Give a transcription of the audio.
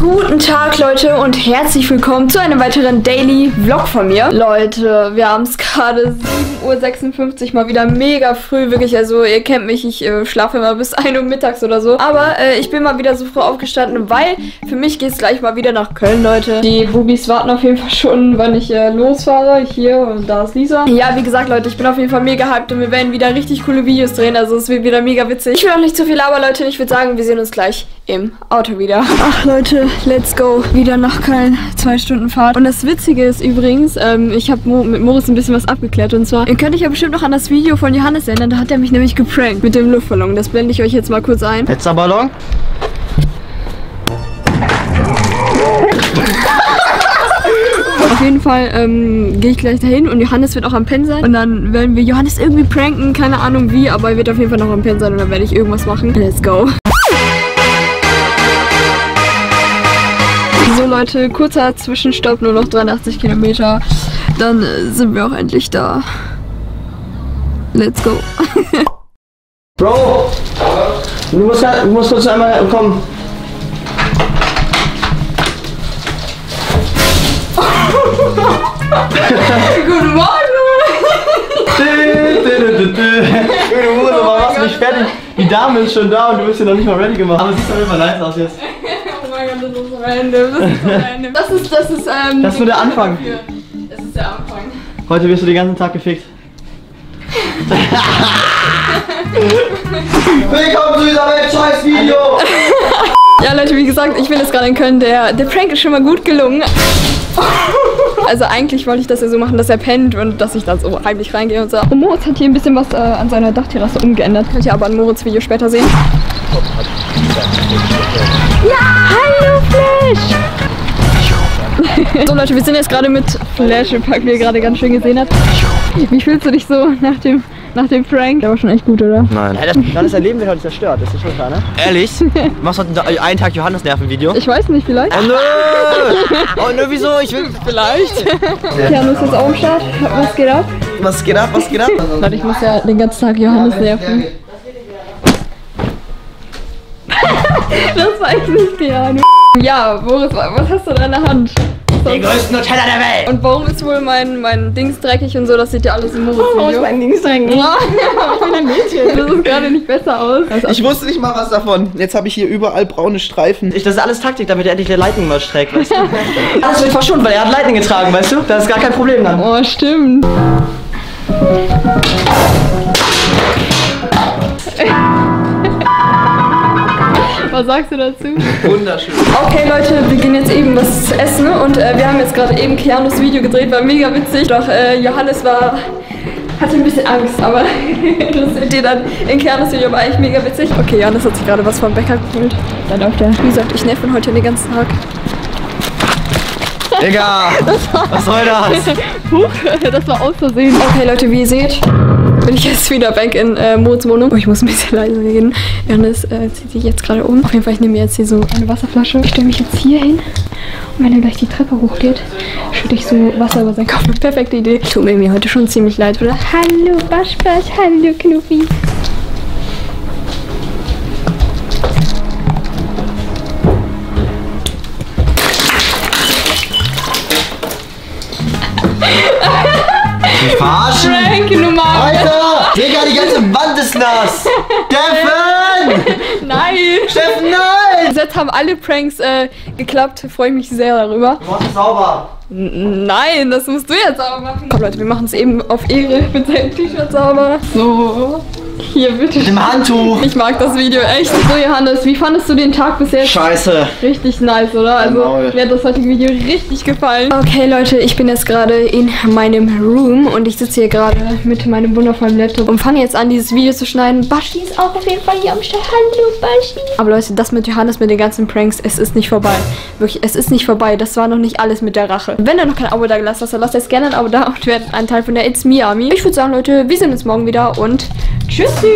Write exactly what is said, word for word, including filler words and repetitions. Guten Tag, Leute, und herzlich willkommen zu einem weiteren Daily Vlog von mir. Leute, wir haben es gerade sieben Uhr sechsundfünfzig, mal wieder mega früh, wirklich. Also ihr kennt mich, ich äh, schlafe immer bis ein Uhr mittags oder so. Aber äh, ich bin mal wieder so früh aufgestanden, weil für mich geht es gleich mal wieder nach Köln, Leute. Die Bubis warten auf jeden Fall schon, wann ich äh, losfahre. Hier, und da ist Lisa. Ja, wie gesagt, Leute, ich bin auf jeden Fall mega hyped und wir werden wieder richtig coole Videos drehen. Also es wird wieder mega witzig. Ich will auch nicht zu viel labern, Leute. Ich würde sagen, wir sehen uns gleich im Auto wieder. Ach, Leute. Let's go. Wieder nach Köln. Zwei Stunden Fahrt. Und das Witzige ist übrigens, ähm, ich habe Mo mit Moritz ein bisschen was abgeklärt. Und zwar, ihr könnt euch ja bestimmt noch an das Video von Johannes erinnern. Da hat er mich nämlich geprankt mit dem Luftballon. Das blende ich euch jetzt mal kurz ein. Letzter Ballon. Auf jeden Fall ähm, gehe ich gleich dahin und Johannes wird auch am Pen sein. Und dann werden wir Johannes irgendwie pranken. Keine Ahnung wie, aber er wird auf jeden Fall noch am Pen sein. Und dann werde ich irgendwas machen. Let's go. So Leute, kurzer Zwischenstopp, nur noch dreiundachtzig Kilometer, dann sind wir auch endlich da. Let's go. Bro, du musst, du musst kurz einmal kommen. Guten Morgen! Gute Hose, aber machst du nicht fertig? Die Dame ist schon da und du bist ja noch nicht mal ready gemacht. Aber siehst doch immer nice aus jetzt. Das ist so random, das ist so random. Das ist, das ist, ähm... Das ist nur der Anfang. Das ist der Anfang. Heute wirst du den ganzen Tag gefickt. Willkommen zu dieser Welt-Scheiß-Video! Ja, Leute, wie gesagt, ich bin jetzt gerade in Köln. Der, der Prank ist schon mal gut gelungen. Also eigentlich wollte ich das ja so machen, dass er pennt und dass ich dann so heimlich reingehe und so. Und Moritz hat hier ein bisschen was äh, an seiner Dachterrasse umgeändert. Könnt ihr aber an Moritz Video später sehen. Ja! Hallo Flash! So Leute, wir sind jetzt gerade mit Flash im Park, wie ihr gerade ganz schön gesehen habt. Wie fühlst du dich so nach dem, nach dem Prank? Der war schon echt gut, oder? Nein. Ja, das, das Erleben wird heute zerstört, das ist schon klar, ne? Ehrlich? Machst du heute einen Tag Johannes-Nerven-Video? Ich weiß nicht, vielleicht. Oh nö! Oh nö, wieso? Ich will vielleicht. Ja, du bist jetzt auch am Start. Was geht ab? Was geht ab? Was geht ab? Leute, ich muss ja den ganzen Tag Johannes nerven. Das war echt nicht die Ahnung. Ja, Boris, was hast du da in der Hand? Den größten Nutella der Welt! Und warum ist wohl mein, mein Dings dreckig und so? Das sieht ja alles im Moritz-Video. Warum ist mein Dings dreckig? Ja, ich bin ein Mädchen. Das sieht gerade nicht besser aus. Ich wusste nicht mal was davon. Jetzt habe ich hier überall braune Streifen. Ich, das ist alles Taktik, damit er endlich der Lightning mal streckt, weißt du? Das wird verschont, weil er hat Lightning getragen, weißt du? Das ist gar kein Problem dann. Oh, stimmt. Was sagst du dazu? Wunderschön. Okay, Leute, wir gehen jetzt eben was essen und äh, wir haben jetzt gerade eben Keanus Video gedreht, war mega witzig. Doch äh, Johannes war, hatte ein bisschen Angst, aber das seht ihr dann in Keanus Video, war eigentlich mega witzig. Okay, Johannes hat sich gerade was vom Bäcker geholt. Dann läuft er. Wie gesagt, ich nerv ihn heute den ganzen Tag. Digga, was soll das? Huch, das war aus Versehen. Okay, Leute, wie ihr seht, bin ich jetzt wieder back in äh, Moritz Wohnung. Oh, ich muss ein bisschen leise reden. Johannes äh, zieht sich jetzt gerade um. Auf jeden Fall, ich nehme mir jetzt hier so eine Wasserflasche. Ich stelle mich jetzt hier hin. Und wenn er gleich die Treppe hochgeht, schütte ich so Wasser über seinen Kopf. Perfekte Idee. Tut mir mir heute schon ziemlich leid, oder? Hallo, Baschbasch. Hallo, Knuffi. Verarschen! Alter! Digga, die ganze Wand ist nass! Steffen! Nein! Steffen, nein! Jetzt haben alle Pranks äh, geklappt, freue ich mich sehr darüber. Du machst es sauber! N nein, das musst du jetzt sauber machen. Komm Leute, wir machen es eben auf Ehre mit seinem T-Shirt sauber. So, hier bitte. Mit dem Handtuch! Ich mag das Video echt. So Johannes, wie fandest du den Tag bisher? Scheiße! Richtig nice, oder? Also mir hat das heutige Video richtig gefallen. Okay Leute, ich bin jetzt gerade in meinem Room und ich sitze hier gerade mit meinem wundervollen Laptop und fange jetzt an, dieses Video zu schneiden. Bashi ist auch auf jeden Fall hier am Start. Hallo Bashi! Aber Leute, das mit Johannes, mit den ganzen Pranks, es ist nicht vorbei. Wirklich, es ist nicht vorbei. Das war noch nicht alles mit der Rache. Wenn ihr noch kein Abo da gelassen habt, dann lasst jetzt gerne ein Abo da und werdet ein Teil von der It's Me Army. Ich würde sagen, Leute, wir sehen uns morgen wieder und tschüssi!